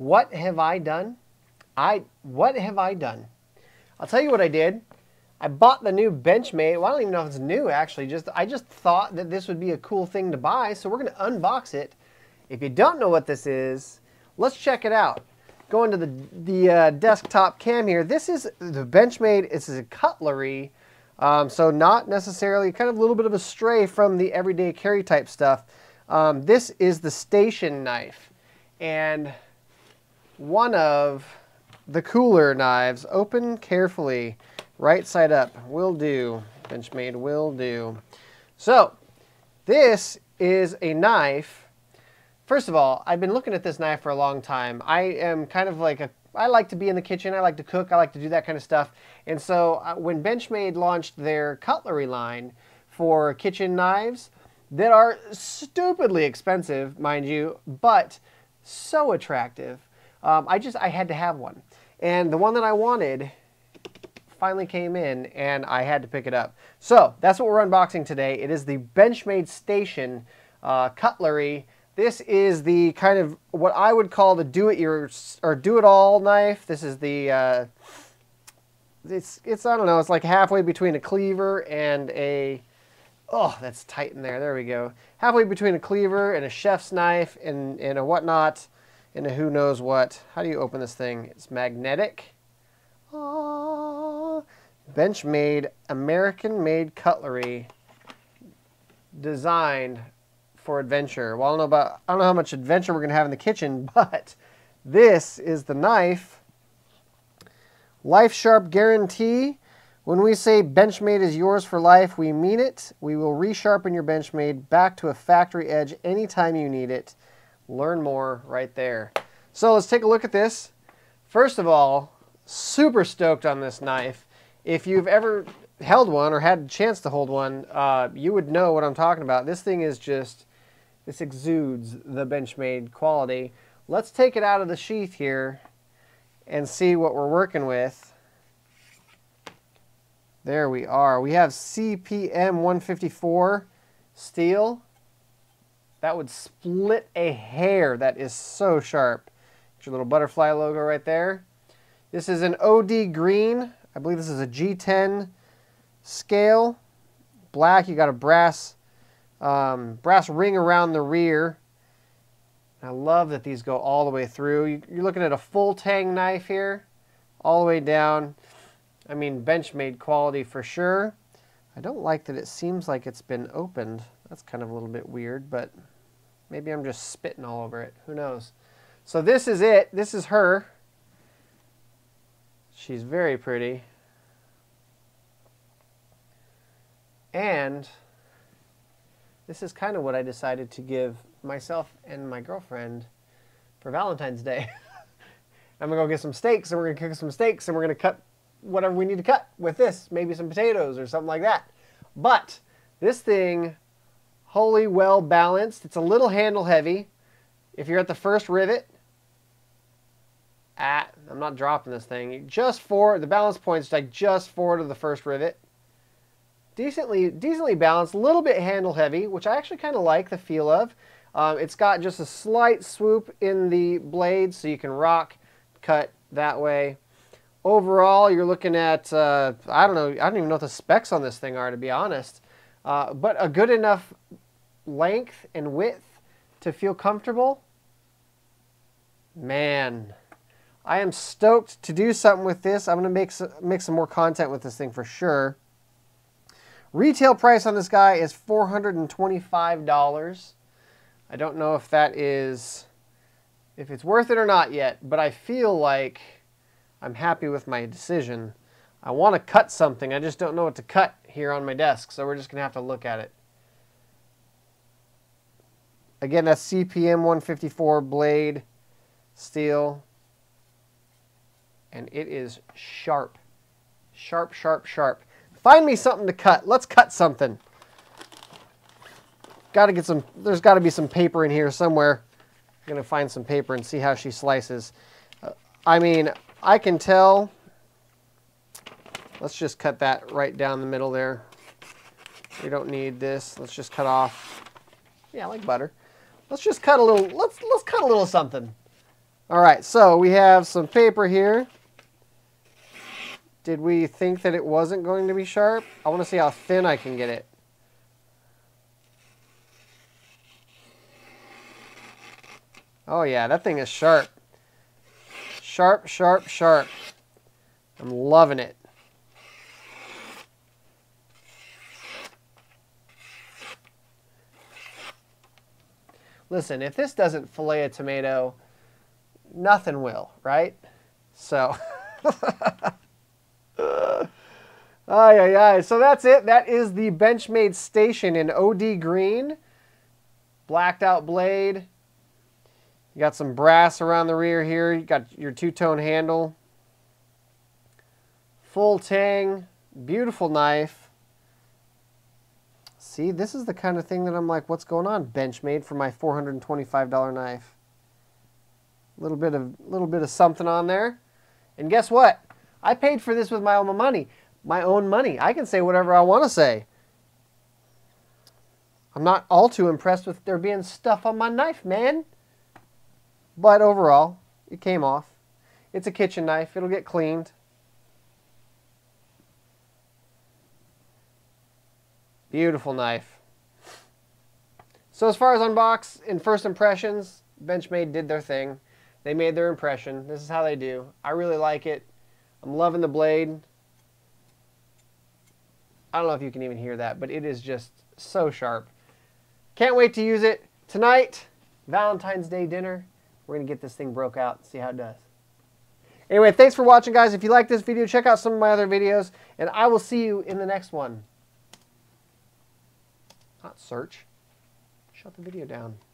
What have I done? What have I done? I'll tell you what I did. I bought the new Benchmade. Well, I don't even know if it's new, actually. I just thought that this would be a cool thing to buy, so we're going to unbox it. If you don't know what this is, let's check it out. Go into the desktop cam here. This is the Benchmade. This is a cutlery, so not necessarily, kind of a little bit of a stray from the everyday carry type stuff. This is the Station knife, and one of the cooler knives. Open carefully. Right side up, will do. Benchmade will do. So this is a knife. First of all, I've been looking at this knife for a long time. I am kind of like I like to be in the kitchen. I like to cook. I like to do that kind of stuff. And so when Benchmade launched their cutlery line for kitchen knives that are stupidly expensive, mind you, but so attractive, I had to have one. And the one that I wanted finally came in, and I had to pick it up. So that's what we're unboxing today. It is the Benchmade Station cutlery. This is the kind of what I would call the do-it-all knife. This is the it's I don't know, it's like halfway between a cleaver and a, oh, that's tight in there. There we go. Halfway between a cleaver and a chef's knife and a whatnot and a who knows what. How do you open this thing? It's magnetic. Benchmade, American-made cutlery designed for adventure. Well, I don't know how much adventure we're going to have in the kitchen, but this is the knife. Life sharp guarantee. When we say Benchmade is yours for life, we mean it. We will resharpen your Benchmade back to a factory edge anytime you need it. Learn more right there. So let's take a look at this. First of all, super stoked on this knife. If you've ever held one or had a chance to hold one, you would know what I'm talking about. This thing is just, this exudes the Benchmade quality. Let's take it out of the sheath here and see what we're working with. There we are. We have CPM 154 steel. That would split a hair. That is so sharp. Get your little butterfly logo right there. This is an OD Green. I believe this is a G10 scale. Black, you got a brass brass ring around the rear. I love that these go all the way through. You're looking at a full tang knife here, all the way down. I mean, Benchmade quality for sure. I don't like that it seems like it's been opened. That's kind of a little bit weird, but maybe I'm just spitting all over it. Who knows? So this is it. This is her. She's very pretty. And this is kind of what I decided to give myself and my girlfriend for Valentine's Day. I'm gonna go get some steaks, and we're gonna cook some steaks, and we're gonna cut whatever we need to cut with this, maybe some potatoes or something like that. But this thing, wholly well balanced. It's a little handle heavy. If you're at the first rivet, I'm not dropping this thing. Just forward, the balance point's like just forward of the first rivet. Decently balanced, a little bit handle heavy, which I actually kind of like the feel of. It's got just a slight swoop in the blade, so you can rock, cut that way. Overall, you're looking at, I don't know, I don't even know what the specs on this thing are, to be honest. But a good enough length and width to feel comfortable. Man, I am stoked to do something with this. I'm going to make some more content with this thing for sure. Retail price on this guy is $425. I don't know if that is, if it's worth it or not yet, but I feel like I'm happy with my decision. I want to cut something. I just don't know what to cut here on my desk, so we're just going to have to look at it. Again, that's CPM 154 blade steel. And it is sharp. Sharp, sharp, sharp. Find me something to cut. Let's cut something. Gotta get some, there's gotta be some paper in here somewhere. I'm gonna find some paper and see how she slices. I mean, I can tell. Let's just cut that right down the middle there. We don't need this. Let's just cut off. Yeah, I like butter. Let's just cut a little, let's cut a little something. All right, so we have some paper here. Did we think that it wasn't going to be sharp? I want to see how thin I can get it. Oh yeah, that thing is sharp. Sharp, sharp, sharp. I'm loving it. Listen, if this doesn't fillet a tomato, nothing will, right? So, So that's it. That is the Benchmade Station in OD Green. Blacked out blade. You got some brass around the rear here. You got your two-tone handle. Full tang. Beautiful knife. See, this is the kind of thing that I'm like, what's going on, Benchmade, for my $425 knife? Little bit of something on there. And guess what? I paid for this with my own money. My own money. I can say whatever I want to say. I'm not all too impressed with there being stuff on my knife, man. But overall, it came off. It's a kitchen knife. It'll get cleaned. Beautiful knife. So as far as unbox and first impressions, Benchmade did their thing. They made their impression. This is how they do. I really like it. I'm loving the blade. I don't know if you can even hear that, but it is just so sharp. Can't wait to use it. Tonight, Valentine's Day dinner, we're going to get this thing broke out and see how it does. Anyway, thanks for watching, guys. If you like this video, check out some of my other videos, and I will see you in the next one. Not search. Shut the video down.